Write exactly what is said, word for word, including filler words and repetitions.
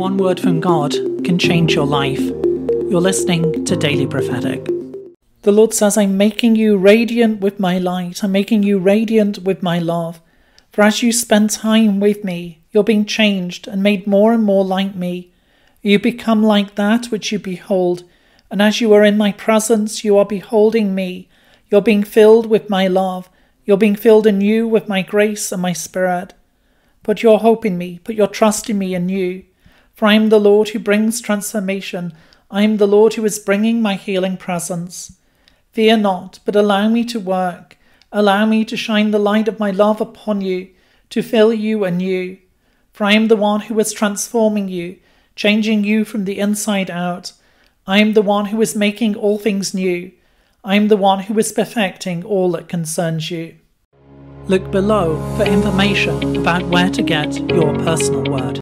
One word from God can change your life. You're listening to Daily Prophetic. The Lord says, I'm making you radiant with my light. I'm making you radiant with my love. For as you spend time with me, you're being changed and made more and more like me. You become like that which you behold. And as you are in my presence, you are beholding me. You're being filled with my love. You're being filled anew with my grace and my spirit. Put your hope in me. Put your trust in me anew. For I am the Lord who brings transformation. I am the Lord who is bringing my healing presence. Fear not, but allow me to work. Allow me to shine the light of my love upon you, to fill you anew. For I am the one who is transforming you, changing you from the inside out. I am the one who is making all things new. I am the one who is perfecting all that concerns you. Look below for information about where to get your personal word.